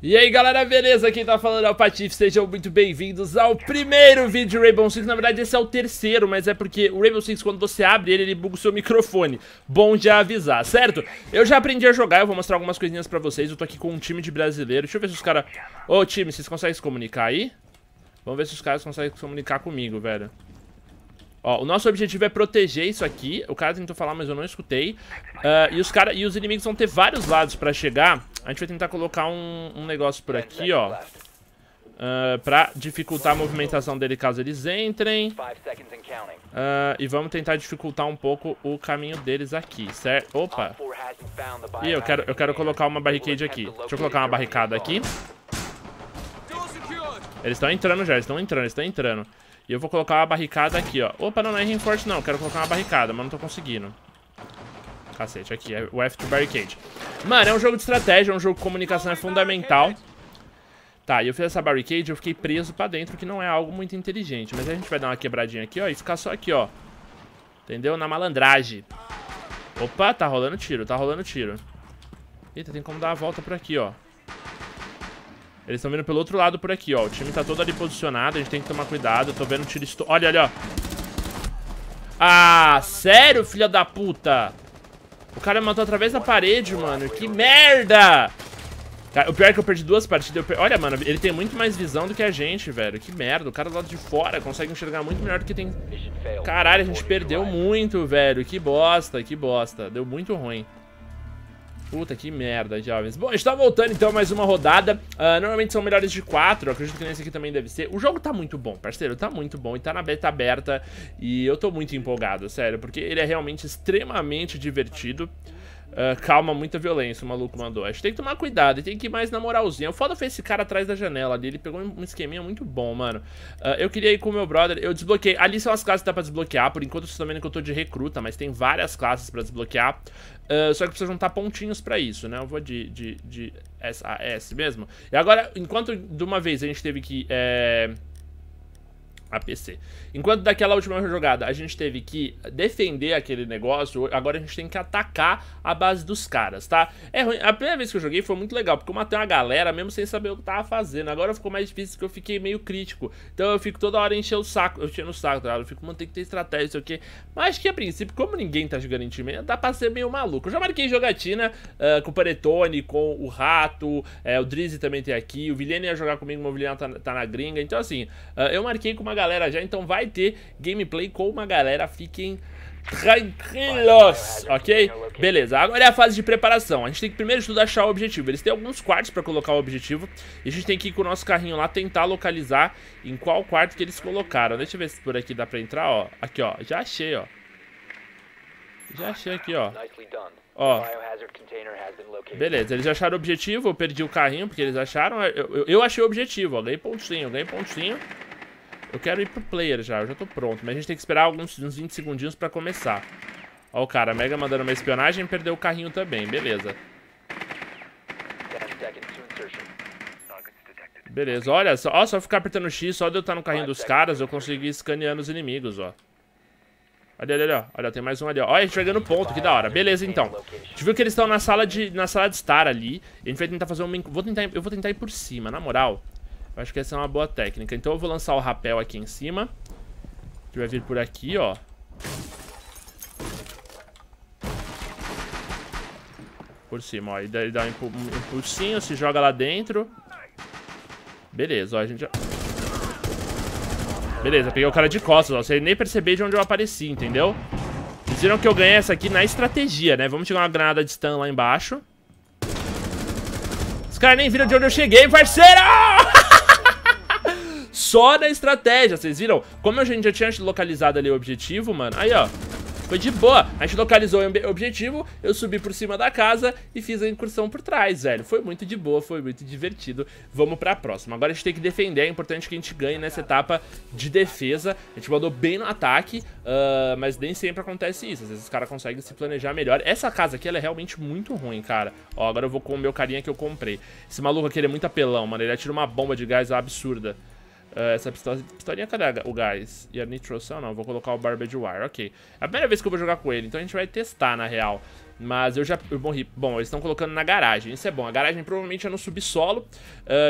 E aí galera, beleza? Quem tá falando é o Patife, sejam muito bem-vindos ao primeiro vídeo de Rainbow Six. Na verdade esse é o terceiro, mas é porque o Rainbow Six quando você abre ele, ele buga o seu microfone. Bom de avisar, certo? Eu já aprendi a jogar, eu vou mostrar algumas coisinhas pra vocês. Eu tô aqui com um time de brasileiro, deixa eu ver se os caras... Ô time, vocês conseguem se comunicar aí? Vamos ver se os caras conseguem se comunicar comigo, velho. Ó, o nosso objetivo é proteger isso aqui. O cara tentou falar, mas eu não escutei. E os inimigos vão ter vários lados pra chegar. A gente vai tentar colocar um negócio por aqui, ó, pra dificultar a movimentação dele caso eles entrem. E vamos tentar dificultar um pouco o caminho deles aqui, certo? Opa! Ih, eu quero colocar uma barricade aqui. Deixa eu colocar uma barricada aqui. Eles estão entrando já, eles estão entrando. E eu vou colocar uma barricada aqui, ó. Opa, não é reinforce não, quero colocar uma barricada, mas não tô conseguindo. Cacete, aqui, é o F to barricade. Mano, é um jogo de estratégia, é um jogo de comunicação, é fundamental. Tá, e eu fiz essa barricade, eu fiquei preso pra dentro, que não é algo muito inteligente. Mas a gente vai dar uma quebradinha aqui, ó, e ficar só aqui, ó. Entendeu? Na malandragem. Opa, tá rolando tiro, Eita, tem como dar a volta por aqui, ó. Eles estão vindo pelo outro lado por aqui, ó. O time tá todo ali posicionado, a gente tem que tomar cuidado. Eu tô vendo tiro... Olha, olha, ó. Ah, sério, filha da puta? O cara me matou através da parede, mano. Que merda! O pior é que eu perdi duas partidas. Olha, mano, ele tem muito mais visão do que a gente, velho. Que merda, o cara do lado de fora consegue enxergar muito melhor do que tem... Caralho, a gente perdeu muito, velho. Que bosta, Deu muito ruim. Puta, que merda, jovens. Bom, a gente tá voltando então mais uma rodada. Normalmente são melhores de 4, acredito que nesse aqui também deve ser. O jogo tá muito bom, parceiro, tá muito bom. E tá na beta aberta e eu tô muito empolgado, sério. Porque ele é realmente extremamente divertido. Calma, muita violência, o maluco mandou. A gente tem que tomar cuidado, tem que ir mais na moralzinha. O foda foi esse cara atrás da janela ali, ele pegou um esqueminha muito bom, mano. Eu queria ir com o meu brother, eu desbloqueei. Ali são as classes que dá pra desbloquear, por enquanto vocês estão vendo que eu tô de recruta, mas tem várias classes pra desbloquear. Só que precisa juntar pontinhos pra isso, né? Eu vou de S.A.S. mesmo. E agora, enquanto de uma vez a gente teve que... APC. Enquanto daquela última jogada a gente teve que defender aquele negócio, agora a gente tem que atacar a base dos caras, tá? É ruim. A primeira vez que eu joguei foi muito legal, porque eu matei uma galera mesmo sem saber o que eu tava fazendo. Agora ficou mais difícil porque eu fiquei meio crítico. Então eu fico toda hora enchendo o saco, tá? Eu fico, mano, tem que ter estratégia, isso aqui. Mas acho que a princípio, como ninguém tá jogando em time, dá pra ser meio maluco. Eu já marquei jogatina com o Panetone, com o Rato, o Drizzy também tem aqui, o Vilhena ia jogar comigo, mas o Vilhena tá na gringa. Então assim, eu marquei com uma galera já, então vai ter gameplay com uma galera, fiquem tranquilos, ok? Beleza, agora é a fase de preparação, a gente tem que primeiro de tudo achar o objetivo, eles têm alguns quartos pra colocar o objetivo, e a gente tem que ir com o nosso carrinho lá, tentar localizar em qual quarto que eles colocaram, deixa eu ver se por aqui dá pra entrar, ó, aqui ó, já achei ó. Já achei aqui, ó. Ó. Beleza, eles acharam o objetivo, eu perdi o carrinho porque eles acharam, eu achei o objetivo, ó, ganhei pontinho, Eu quero ir pro player já, eu já tô pronto. Mas a gente tem que esperar uns 20 segundinhos pra começar. Ó o cara, Mega mandando uma espionagem, perdeu o carrinho também, beleza. Beleza, olha só, ó, só ficar apertando X, só de eu estar no carrinho dos caras, eu consegui ir escaneando os inimigos, ó. Olha ali, ó. Olha, tem mais um ali, ó. Olha, a gente vai ganhando ponto, que da hora. Beleza, então. A gente viu que eles estão na sala de estar ali. A gente vai tentar fazer uma... Eu vou tentar ir por cima, na moral. Acho que essa é uma boa técnica. Então eu vou lançar o rapel aqui em cima. Que vai vir por aqui, ó. Por cima, ó. E daí dá um impulsinho, se joga lá dentro. Beleza, ó. A gente já... Beleza, peguei o cara de costas, ó. Você nem percebeu de onde eu apareci, entendeu? Vocês viram que eu ganhei essa aqui na estratégia, né? Vamos tirar uma granada de stun lá embaixo. Os caras nem viram de onde eu cheguei, parceiro! Só da estratégia, vocês viram? Como a gente já tinha localizado ali o objetivo, mano. Aí, ó, foi de boa. A gente localizou o objetivo, eu subi por cima da casa e fiz a incursão por trás, velho. Foi muito de boa, foi muito divertido. Vamos pra próxima. Agora a gente tem que defender, é importante que a gente ganhe nessa etapa de defesa. A gente mandou bem no ataque, mas nem sempre acontece isso. Às vezes os caras conseguem se planejar melhor. Essa casa aqui, ela é realmente muito ruim, cara. Ó, agora eu vou com o meu carinha que eu comprei. Esse maluco aqui, ele é muito apelão, mano. Ele atira uma bomba de gás absurda. Essa pistolinha, cadê o gás? E a nitroção não, vou colocar o barbed wire, ok. É a primeira vez que eu vou jogar com ele, então a gente vai testar na real. Mas eu já... Bom, eles estão colocando na garagem. Isso é bom. A garagem provavelmente é no subsolo.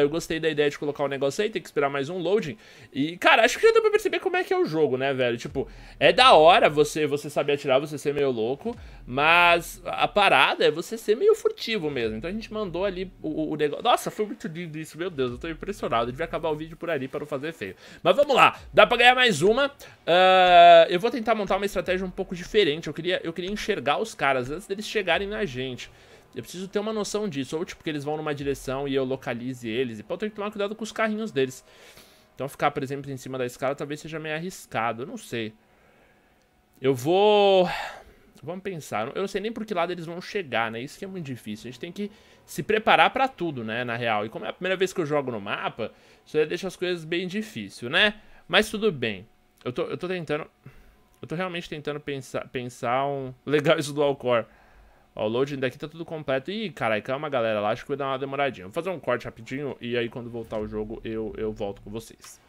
Eu gostei da ideia de colocar um negócio aí. Tem que esperar mais um loading. E, cara, acho que já deu pra perceber como é que é o jogo, né, velho? Tipo, é da hora você saber atirar, você ser meio louco. Mas a parada é você ser meio furtivo mesmo. Então a gente mandou ali o negócio... Nossa, foi muito lindo isso. Meu Deus, eu tô impressionado. Eu devia acabar o vídeo por ali para não fazer feio. Mas vamos lá. Dá pra ganhar mais uma. Eu vou tentar montar uma estratégia um pouco diferente. Eu queria enxergar os caras antes deles chegarem na gente. Eu preciso ter uma noção disso. Ou tipo que eles vão numa direção e eu localize eles. E pô, eu tenho que tomar cuidado com os carrinhos deles. Então ficar, por exemplo, em cima da escala talvez seja meio arriscado. Eu não sei. Eu vou... Vamos pensar. Eu não sei nem por que lado eles vão chegar, né? Isso que é muito difícil. A gente tem que se preparar pra tudo, né? Na real. E como é a primeira vez que eu jogo no mapa, isso aí deixa as coisas bem difícil, né? Mas tudo bem. Eu tô realmente tentando pensar um... Legal isso do Alcor. Ó, o loading daqui tá tudo completo. Ih, caralho, calma, galera. Lá acho que vai dar uma demoradinha. Vou fazer um corte rapidinho e aí quando voltar o jogo eu volto com vocês.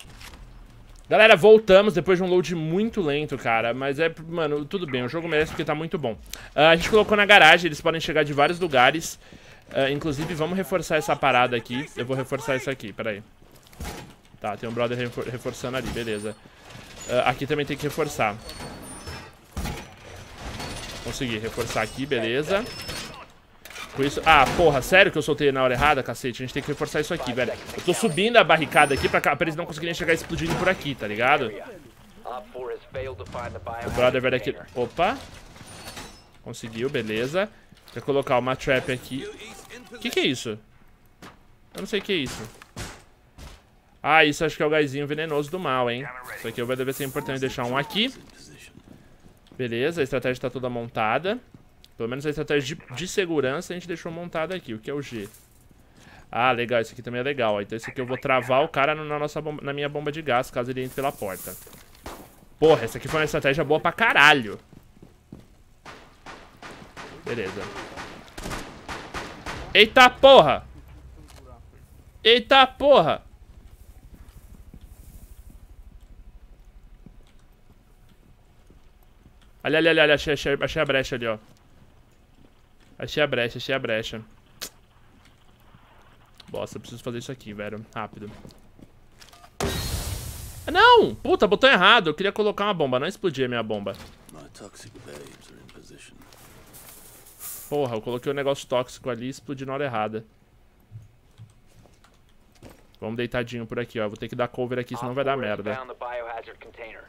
Galera, voltamos depois de um load muito lento, cara. Mas é, mano, tudo bem. O jogo merece porque tá muito bom. A gente colocou na garagem. Eles podem chegar de vários lugares. Inclusive, vamos reforçar essa parada aqui. Eu vou reforçar isso aqui, peraí. Tá, tem um brother reforçando ali, beleza. Aqui também tem que reforçar. Consegui reforçar aqui, beleza. Com isso... Ah, porra, sério que eu soltei na hora errada, cacete? A gente tem que reforçar isso aqui, velho. Eu tô subindo a barricada aqui pra eles não conseguirem chegar explodindo por aqui, tá ligado? O brother vai daqui... Opa. Conseguiu, beleza. Vou colocar uma trap aqui. Que é isso? Eu não sei o que é isso. Ah, isso acho que é o gásinho venenoso do mal, hein? Isso aqui deve ser importante deixar um aqui. Beleza, a estratégia tá toda montada. Pelo menos a estratégia de segurança a gente deixou montada aqui, o que é o G. Ah, legal, isso aqui também é legal. Então isso aqui eu vou travar o cara na minha bomba de gás, caso ele entre pela porta. Porra, essa aqui foi uma estratégia boa pra caralho. Beleza. Eita porra! Eita porra! Ali, achei a brecha ali, ó. Achei a brecha. Bosta, eu preciso fazer isso aqui, velho. Rápido. Ah, não! Puta, botão errado. Eu queria colocar uma bomba, não explodir a minha bomba. Porra, eu coloquei um negócio tóxico ali e explodi na hora errada. Vamos deitadinho por aqui, ó. Vou ter que dar cover aqui, senão vai dar merda.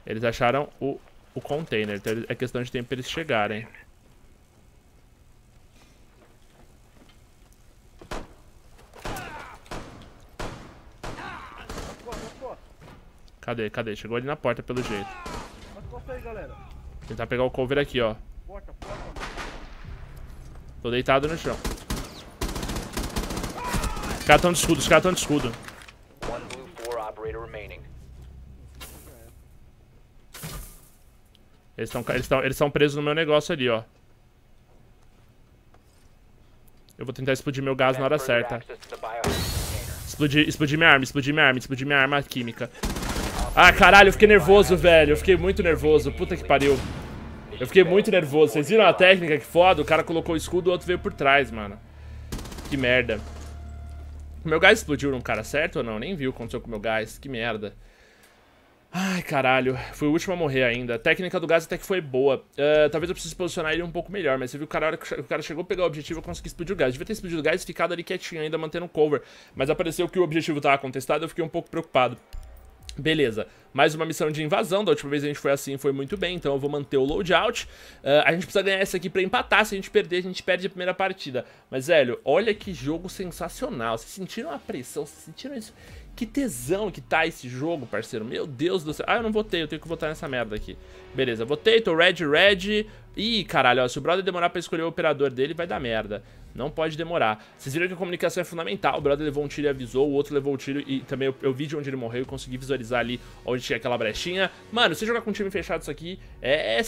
Eles acharam o container, então é questão de tempo pra eles chegarem. Cadê? Chegou ali na porta pelo jeito. Tentar pegar o cover aqui, ó. Tô deitado no chão. Os caras tão de escudo. Eles estão presos no meu negócio ali, ó. Eu vou tentar explodir meu gás na hora certa. Explodir minha arma química. Ah, caralho, eu fiquei nervoso, velho. Eu fiquei muito nervoso. Puta que pariu. Eu fiquei muito nervoso. Vocês viram a técnica? Que foda. O cara colocou o escudo, o outro veio por trás, mano. Que merda. O meu gás explodiu num cara certo ou não? Nem vi o que aconteceu com o meu gás. Que merda. Ai, caralho, fui o último a morrer ainda. A técnica do gás até que foi boa. Talvez eu precise posicionar ele um pouco melhor. Mas você viu a hora que o cara chegou a pegar o objetivo, eu consegui explodir o gás. Eu devia ter explodido o gás e ficado ali quietinho ainda, mantendo o cover. Mas apareceu que o objetivo tava contestado, eu fiquei um pouco preocupado. Beleza, mais uma missão de invasão. Da última vez a gente foi assim, foi muito bem. Então eu vou manter o loadout. A gente precisa ganhar essa aqui pra empatar. Se a gente perder, a gente perde a primeira partida. Mas, velho, olha que jogo sensacional. Vocês sentiram a pressão? Vocês sentiram isso? Que tesão que tá esse jogo, parceiro. Meu Deus do céu. Ah, eu não votei, eu tenho que votar nessa merda aqui. Beleza, votei, tô red. Ih, caralho, ó, se o brother demorar pra escolher o operador dele, vai dar merda. Não pode demorar. Vocês viram que a comunicação é fundamental. O brother levou um tiro e avisou, o outro levou um tiro e também eu vi de onde ele morreu e consegui visualizar ali onde tinha aquela brechinha. Mano, se jogar com um time fechado isso aqui é a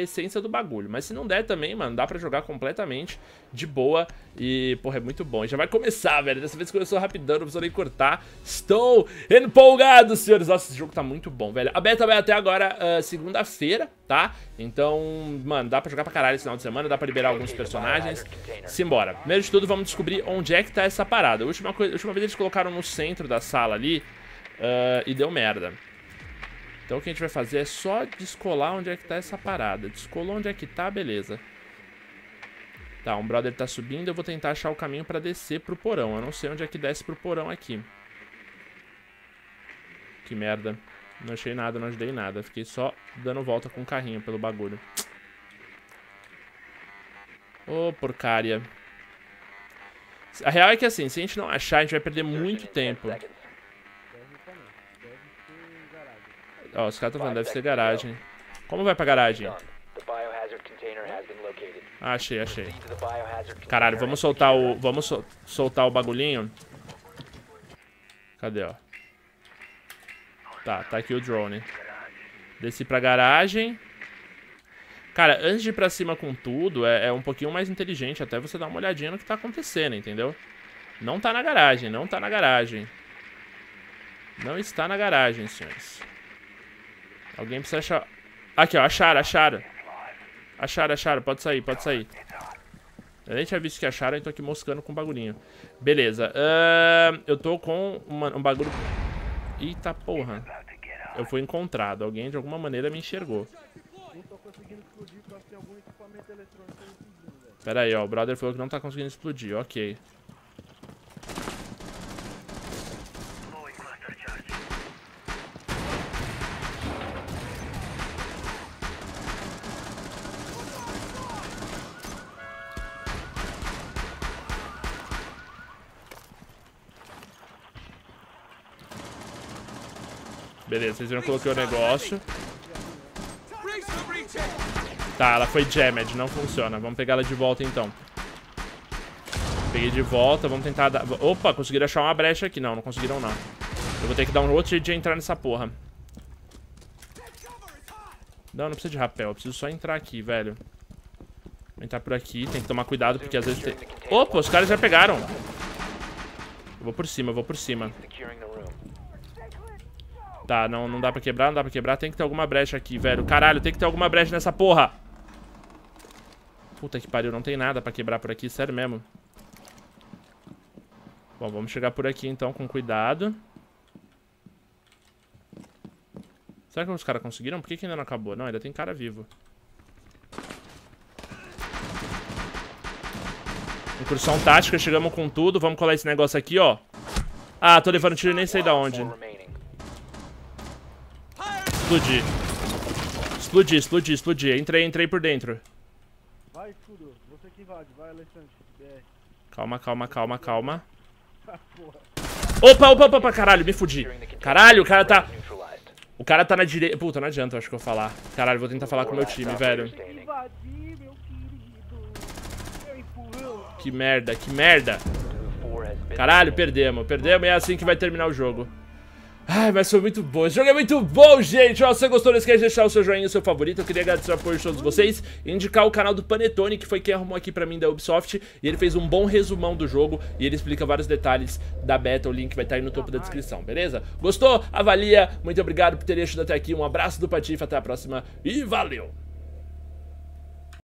essência do bagulho. Mas se não der também, mano, dá pra jogar completamente de boa E, porra, é muito bom. Já vai começar, velho. Dessa vez começou rapidão, não precisou nem cortar. Estou empolgado, senhores. Nossa, esse jogo tá muito bom, velho. A beta vai até agora segunda-feira, tá? Então, mano, dá pra jogar pra caralho esse final de semana. Dá pra liberar alguns personagens. Simbora. Primeiro de tudo, vamos descobrir onde é que tá essa parada. A última vez eles colocaram no centro da sala ali e deu merda. Então o que a gente vai fazer é só descolar onde é que tá essa parada. Descolou onde é que tá, beleza. Tá, um brother tá subindo, eu vou tentar achar o caminho pra descer pro porão. Eu não sei onde é que desce pro porão aqui. Que merda. Não achei nada, não ajudei nada. Fiquei só dando volta com o carrinho pelo bagulho. Ô, porcaria. A real é que assim, se a gente não achar, a gente vai perder muito tempo. Ó, os caras estão falando, deve ser garagem. Como vai pra garagem? Ah, achei, achei. Caralho, vamos soltar o... Vamos soltar o bagulhinho. Cadê, ó? Tá, tá aqui o drone. Desci pra garagem. Cara, antes de ir pra cima com tudo, é um pouquinho mais inteligente até você dar uma olhadinha no que tá acontecendo, entendeu? Não tá na garagem, não tá na garagem. Não está na garagem, senhores. Alguém precisa achar... Aqui, ó, acharam, acharam. Acharam, acharam, pode sair, pode sair. Eu nem tinha visto que acharam, então tô aqui moscando com um bagulhinho. Beleza, eu tô com um bagulho... Eita porra. Eu fui encontrado, alguém de alguma maneira me enxergou. Pera aí, ó, o brother falou que não tá conseguindo explodir, ok. Beleza, vocês viram que eu coloquei o negócio. Tá, ela foi jammed, não funciona. Vamos pegar ela de volta, então. Peguei de volta, vamos tentar dar... Opa, conseguiram achar uma brecha aqui. Não, não conseguiram, não. Eu vou ter que dar um outro jeito de entrar nessa porra. Não, não precisa de rapel. Eu preciso só entrar aqui, velho. Vou entrar por aqui. Tem que tomar cuidado, porque às vezes tem... Opa, os caras já pegaram. Eu vou por cima, eu vou por cima. Tá, não dá pra quebrar, não dá pra quebrar. Tem que ter alguma brecha aqui, velho. Caralho, tem que ter alguma brecha nessa porra. Puta que pariu, não tem nada pra quebrar por aqui, sério mesmo. Bom, vamos chegar por aqui então, com cuidado. Será que os caras conseguiram? Por que ainda não acabou? Não, ainda tem cara vivo. Incursão tática, chegamos com tudo. Vamos colar esse negócio aqui, ó. Ah, tô levando tiro e nem sei da onde. Explodir. Explodir, explodir, explodir. Entrei por dentro. Vai, fudeu. Você que invade. Vai, Alexandre. Calma, calma, calma, calma. Opa, opa, opa, opa. Caralho, me fudi. Caralho, o cara tá... O cara tá na direita. Puta, não adianta, eu acho que eu vou falar. Caralho, vou tentar falar com o meu time, velho. Que merda, que merda. Caralho, perdemos. Perdemos e é assim que vai terminar o jogo. Ai, mas foi muito bom, esse jogo é muito bom, gente. Ó, se você gostou, não esquece de deixar o seu joinha, o seu favorito. Eu queria agradecer o apoio de todos vocês e indicar o canal do Panetone, que foi quem arrumou aqui pra mim da Ubisoft. E ele fez um bom resumão do jogo e ele explica vários detalhes da beta. O link vai estar aí no topo da descrição, beleza? Gostou? Avalia, muito obrigado por ter assistido até aqui. Um abraço do Patife, até a próxima e valeu!